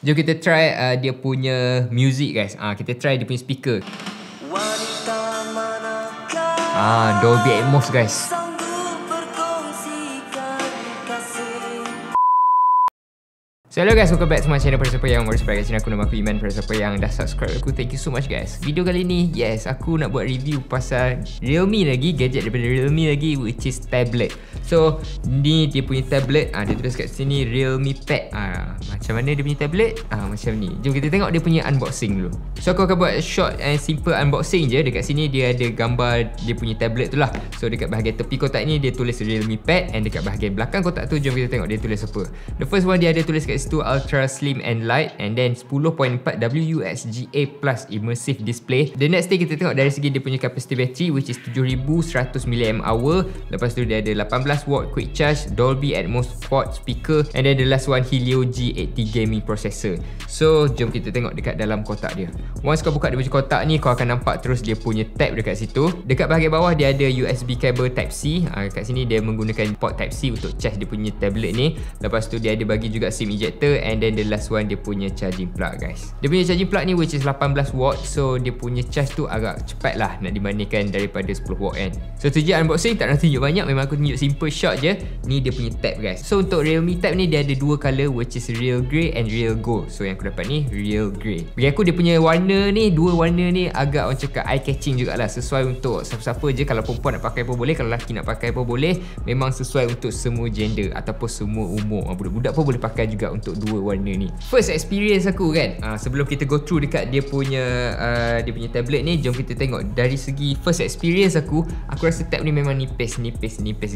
Jom kita try dia punya music guys. Kita try dia punya speaker. Dolby Atmos guys. So hello guys, welcome back to my channel. Pada siapa yang baru subscribe kat channel aku, nama aku Iman. Pada siapa yang dah subscribe aku, thank you so much guys. Video kali ni, yes, aku nak buat review pasal Realme lagi, gadget daripada Realme lagi, which is tablet. So, ni dia punya tablet, dia tulis kat sini Realme Pad. Macam mana dia punya tablet? Macam ni. Jom kita tengok dia punya unboxing dulu. So, aku akan buat short and simple unboxing je. Dekat sini dia ada gambar dia punya tablet tu lah. So, dekat bahagian tepi kotak ni dia tulis Realme Pad, and dekat bahagian belakang kotak tu, jom kita tengok dia tulis apa. The first one dia ada tulis kat itu ultra slim and light, and then 10.4 WUXGA plus immersive display. The next thing kita tengok dari segi dia punya capacity battery, which is 7100 mAh. Lepas tu dia ada 18 watt quick charge, Dolby Atmos quad speaker, and then the last one Helio G80 gaming processor. So, jom kita tengok dekat dalam kotak dia. Once kau buka dia punya kotak ni, kau akan nampak terus dia punya tab dekat situ. Dekat bahagian bawah dia ada USB cable type C. Kat sini dia menggunakan port type C untuk charge dia punya tablet ni. Lepas tu dia ada bagi juga SIM ejector, and then the last one dia punya charging plug guys. Dia punya charging plug ni which is 18 watt, so dia punya charge tu agak cepat lah nak dibandingkan daripada 10 watt kan. So tu je unboxing, tak nak tunjuk banyak, memang aku tunjuk simple shot je. Ni dia punya tab guys. So untuk Realme tab ni dia ada dua colour, which is real grey and real gold. So yang aku dapat ni real grey. Bagi aku dia punya warna ni, dua warna ni agak orang cakap eye catching jugalah. Sesuai untuk siapa-siapa je, kalau perempuan nak pakai pun boleh, kalau lelaki nak pakai pun boleh. Memang sesuai untuk semua gender ataupun semua umur. Budak-budak pun boleh pakai juga untuk dua warna ni. First experience aku kan. Sebelum kita go through dekat dia punya tablet ni, jom kita tengok dari segi first experience aku. Aku rasa tab ni memang nipis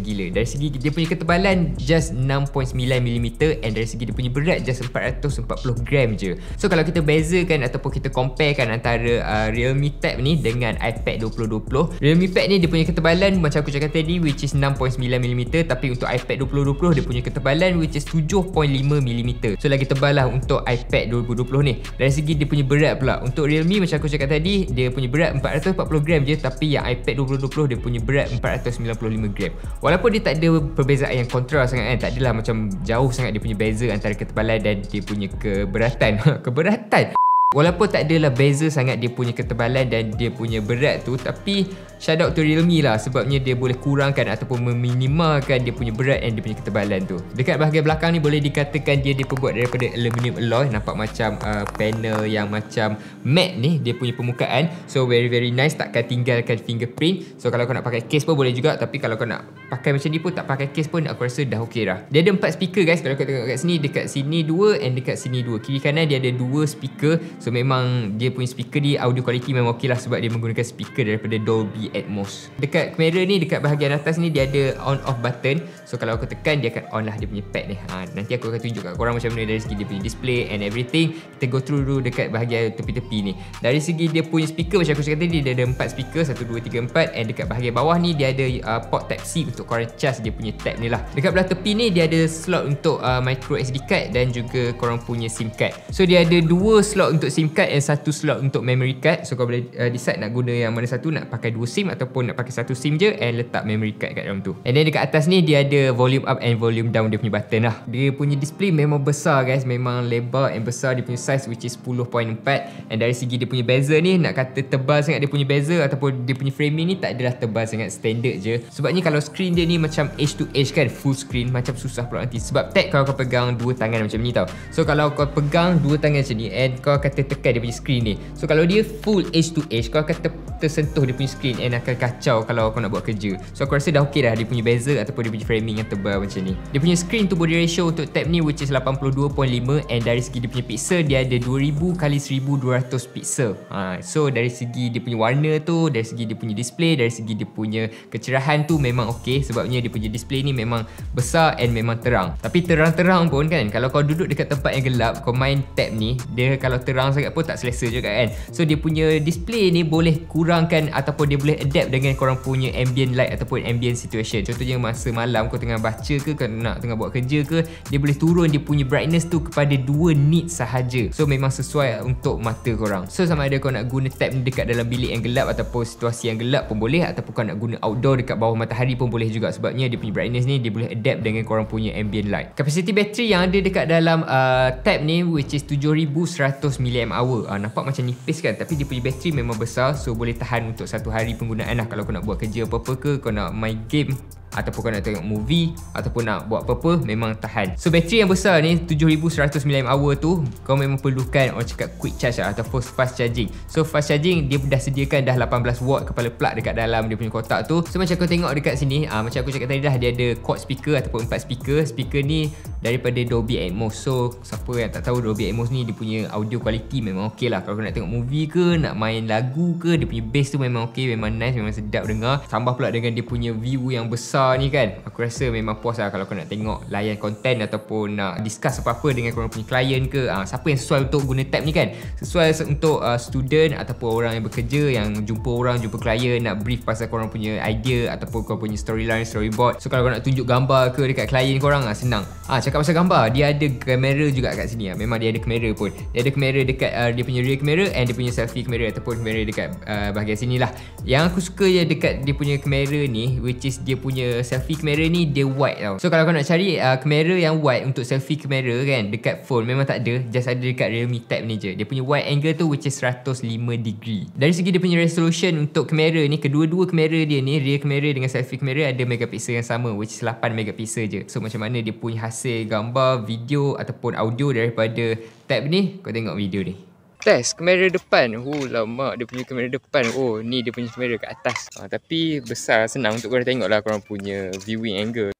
gila. Dari segi dia punya ketebalan just 6.9mm, and dari segi dia punya berat just 440 gram je. So kalau kita bezakan ataupun kita comparekan antara Realme tab ni dengan iPad 2020, Realme Pad ni dia punya ketebalan macam aku cakap tadi which is 6.9mm, tapi untuk iPad 2020 dia punya ketebalan which is 7.5mm. So lagi tebal lah untuk iPad 2020 ni. Dari segi dia punya berat pula, untuk Realme macam aku cakap tadi, dia punya berat 440 gram je, tapi yang iPad 2020 dia punya berat 495 gram. Walaupun dia tak ada perbezaan yang kontra sangat kan, tak adalah macam jauh sangat dia punya beza antara ketebalan dan dia punya keberatan. Keberatan? Walaupun tak adalah beza sangat dia punya ketebalan dan dia punya berat tu, tapi shout out to Realme lah, sebabnya dia boleh kurangkan ataupun meminimalkan dia punya berat dan dia punya ketebalan tu. Dekat bahagian belakang ni boleh dikatakan dia diperbuat daripada aluminium alloy. Nampak macam panel yang macam matte ni dia punya permukaan. So very nice, takkan tinggalkan fingerprint. So kalau kau nak pakai case pun boleh juga, tapi kalau kau nak pakai macam ni pun tak pakai case pun aku rasa dah okey lah. Dia ada 4 speaker guys. Kalau kau tengok kat sini, dekat sini 2 and dekat sini 2. Kiri kanan dia ada 2 speaker. So memang dia punya speaker ni audio quality memang okey lah, sebab dia menggunakan speaker daripada Dolby Atmos. Dekat kamera ni, dekat bahagian atas ni dia ada on off button. So kalau aku tekan dia akan on lah dia punya pad ni. Nanti aku akan tunjuk kat korang macam mana dari segi dia punya display and everything. Kita go through dulu dekat bahagian tepi-tepi ni. Dari segi dia punya speaker macam aku cakap tadi, dia ada 4 speaker, 1, 2, 3, 4, and dekat bahagian bawah ni dia ada port type C untuk korang charge dia punya tab ni lah. Dekat belah tepi ni dia ada slot untuk micro SD card dan juga korang punya SIM card. So dia ada 2 slot untuk SIM card dan 1 slot untuk memory card. So kau boleh decide nak guna yang mana satu, nak pakai 2 SIM ataupun nak pakai 1 SIM je and letak memory card kat dalam tu. And then dekat atas ni dia ada volume up and volume down dia punya button lah. Dia punya display memang besar guys, memang lebar and besar dia punya size which is 10.4. And dari segi dia punya bezel ni, nak kata tebal sangat dia punya bezel ataupun dia punya framing ni tak adalah tebal sangat, standard je. Sebabnya kalau screen dia ni macam edge to edge kan, full screen, macam susah pula nanti. Sebab tag kalau kau pegang dua tangan macam ni tau. So kalau kau pegang dua tangan macam ni and kau kata tekan dia punya screen ni, so kalau dia full edge to edge kau akan tersentuh dia punya screen and akan kacau kalau kau nak buat kerja. So aku rasa dah okey dah dia punya bezel ataupun dia punya framing yang tebal macam ni. Dia punya screen to body ratio untuk tab ni which is 82.5, and dari segi dia punya pixel dia ada 2000x1200 pixel. So dari segi dia punya warna tu, dari segi dia punya display, dari segi dia punya kecerahan tu memang okey, sebabnya dia punya display ni memang besar and memang terang. Tapi terang-terang pun kan, kalau kau duduk dekat tempat yang gelap kau main tab ni, dia kalau terang sangat pun tak selesa juga kan. So dia punya display ni boleh kurangkan ataupun dia boleh boleh adapt dengan korang punya ambient light ataupun ambient situation. Contohnya masa malam kau tengah baca ke, kau nak tengah buat kerja ke, dia boleh turun dia punya brightness tu kepada 2 nit sahaja. So memang sesuai untuk mata korang. So sama ada kau nak guna tab ni dekat dalam bilik yang gelap ataupun situasi yang gelap pun boleh, ataupun kau nak guna outdoor dekat bawah matahari pun boleh juga, sebabnya dia punya brightness ni dia boleh adapt dengan korang punya ambient light. Kapasiti bateri yang ada dekat dalam tab ni which is 7100 mAh. Nampak macam nipis kan, tapi dia punya bateri memang besar, so boleh tahan untuk 1 hari penggunaan lah. Kalau kau nak buat kerja apa-apa ke, kau nak main game ataupun kau nak tengok movie ataupun nak buat apa-apa, memang tahan. So bateri yang besar ni 7100 mAh tu kau memang perlukan orang cakap quick charge lah, ataupun fast charging. So fast charging dia dah sediakan dah 18 watt kepala plug dekat dalam dia punya kotak tu. So macam kau tengok dekat sini, macam aku cakap tadi dah, dia ada quad speaker ataupun 4 speaker. Speaker ni daripada Dolby Atmos. So siapa yang tak tahu Dolby Atmos ni, dia punya audio quality memang okey lah. Kalau kau nak tengok movie ke, nak main lagu ke, dia punya bass tu memang okey, memang nice, memang sedap dengar. Tambah pula dengan dia punya view yang besar ni kan, aku rasa memang puas lah kalau kau nak tengok layan konten ataupun nak discuss apa-apa dengan korang punya klien ke. Siapa yang sesuai untuk guna tab ni kan, sesuai untuk student ataupun orang yang bekerja, yang jumpa orang, jumpa klien, nak brief pasal korang punya idea ataupun korang punya storyline, storyboard. So kalau korang nak tunjuk gambar ke dekat klien korang, senang. Cakap pasal gambar, dia ada kamera juga kat sini. Memang dia ada kamera pun, dia ada kamera dekat dia punya rear kamera and dia punya selfie kamera ataupun kamera dekat bahagian sini lah. Yang aku suka je dekat dia punya kamera ni which is dia punya selfie kamera ni, dia wide tau. So kalau kau nak cari kamera yang wide untuk selfie kamera kan, dekat phone memang tak ada, just ada dekat Realme Tab ni je. Dia punya wide angle tu which is 105 degree. Dari segi dia punya resolution untuk kamera ni, kedua-dua kamera dia ni, rear kamera dengan selfie kamera ada megapiksel yang sama which is 8 megapiksel je. So macam mana dia punya hasil gambar, video ataupun audio daripada Tab ni, kau tengok video ni. Test kamera depan. Lama dia punya kamera depan. Oh, ni dia punya kamera kat atas. Tapi besar, senang untuk korang tengok lah korang punya viewing angle.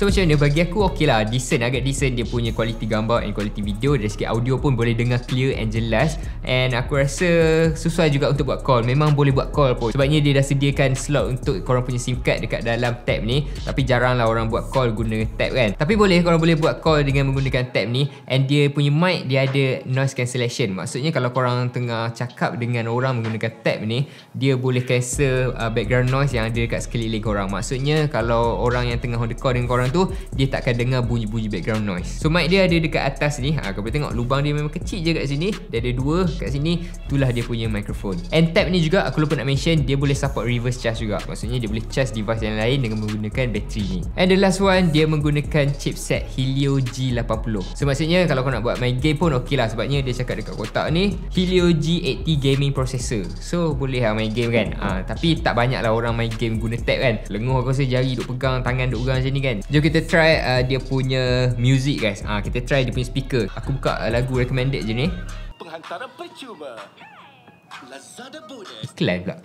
So macam mana, bagi aku okey lah, decent, agak decent dia punya kualiti gambar and kualiti video. Dari segi audio pun boleh dengar clear and jelas, and aku rasa sesuai juga untuk buat call. Memang boleh buat call pun sebabnya dia dah sediakan slot untuk korang punya SIM card dekat dalam tab ni, tapi jarang lah orang buat call guna tab kan. Tapi boleh, korang boleh buat call dengan menggunakan tab ni, and dia punya mic dia ada noise cancellation. Maksudnya kalau korang tengah cakap dengan orang menggunakan tab ni, dia boleh cancel background noise yang ada dekat sekeliling korang. Maksudnya kalau orang yang tengah on the call dengan korang tu, dia takkan dengar bunyi-bunyi background noise. So mic dia ada dekat atas ni. Kau boleh tengok lubang dia memang kecil je kat sini. Dia ada 2 kat sini. Itulah dia punya microphone. And tab ni juga aku lupa nak mention, dia boleh support reverse charge juga. Maksudnya dia boleh charge device yang lain dengan menggunakan bateri ni. And the last one, dia menggunakan chipset Helio G80. So maksudnya kalau kau nak buat main game pun okey lah, sebabnya dia cakap dekat kotak ni Helio G80 gaming processor. So boleh lah main game kan. Tapi tak banyak lah orang main game guna tab kan. Lenguh aku rasa jari duk pegang, tangan duk pegang macam ni kan. Jom kita try dia punya music guys. Kita try dia punya speaker. Aku buka lagu recommended je ni. Penghantaran percuma. Lazada bonus. Kelan pula.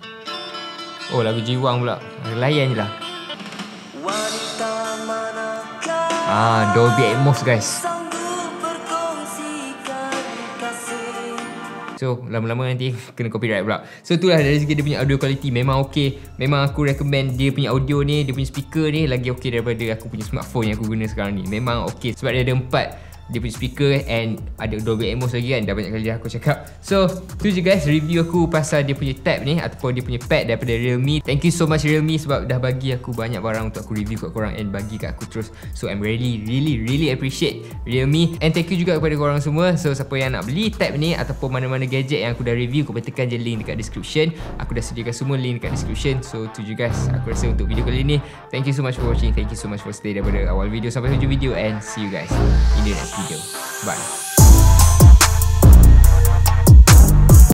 Oh, lagu jiwang pula. Layan je lah. Dolby Atmos guys. So lama-lama nanti kena copyright pula. So itulah dari segi dia punya audio quality memang okey. Memang aku recommend dia punya audio ni, dia punya speaker ni lagi okey daripada aku punya smartphone yang aku guna sekarang ni. Memang okey sebab dia ada 4 dia punya speaker and ada Dolby Atmos lagi kan. Dah banyak kali aku cakap. So tu je guys review aku pasal dia punya tab ni ataupun dia punya pad daripada Realme. Thank you so much Realme sebab dah bagi aku banyak barang untuk aku review kat korang and bagi kat aku terus. So I'm really appreciate Realme, and thank you juga kepada korang semua. So siapa yang nak beli tab ni ataupun mana-mana gadget yang aku dah review, aku tekan je link dekat description. Aku dah sediakan semua link dekat description. So tu je guys, aku rasa untuk video kali ni. Thank you so much for watching. Thank you so much for stay daripada awal video sampai hujung video, and see you guys in the next video. Bye.